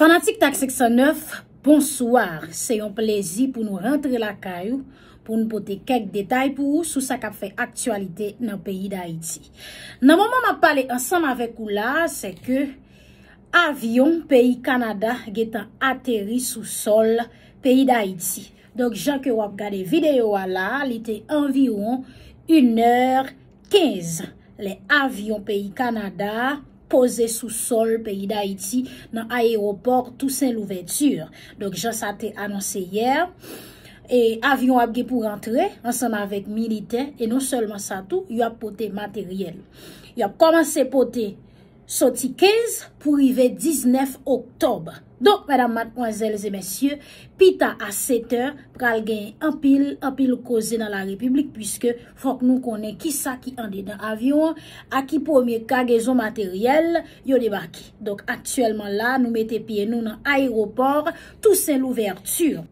Fanatique TAK509, bonsoir. C'est un plaisir pour nous rentrer la caillou pour nous porter quelques détails pour vous sur ce qui fait actualité dans le pays d'Haïti. Dans le moment où je parle ensemble avec vous là, c'est que avion pays Canada est atterri sous sol pays d'Haïti. Donc, gens que vous regardez vidéo là, il était environ 1h15. Les avions pays Canada posé sous sol pays d'Haïti dans l'aéroport Toussaint Louverture. Donc, j'en ça été annoncé hier. Et avion a pour rentrer ensemble avec militaires. Et non seulement ça tout, il a porté matériel. Il a commencé à porter sorti 15 pour arriver 19 octobre. Donc, mesdames, mademoiselles et messieurs, pita à 7h, pral gen en pile causé dans la République, puisque faut que nous connaissons qui ça qui en dedans avion, à qui premier cargaison matériel, yo débarqué. Donc, actuellement là, nous mettons pied nous dans l'aéroport, tout c'est l'ouverture.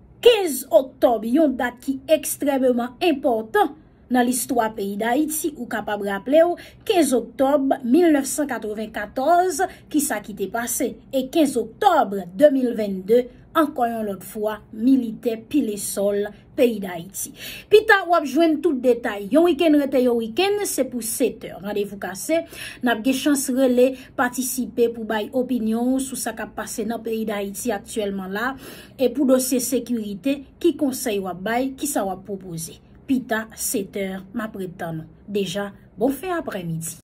15 octobre, yon date qui extrêmement important dans l'histoire pays d'Haïti, ou capable rappeler 15 octobre 1994 qui ça qui t'est passé et 15 octobre 2022 encore une autre fois militaire pile sol pays d'Haïti. Pita ou joindre tout détail. Yon week-end rete yon week-end, c'est pour 7h. Rendez-vous cassé. N'a pas chance relais participer pour bay opinion sur ça qui passé dans pays d'Haïti actuellement là et pour dossier sécurité qui conseil ou bay qui ça ou proposer. Pita, 7h, ma prétend. Déjà, bon fait après-midi.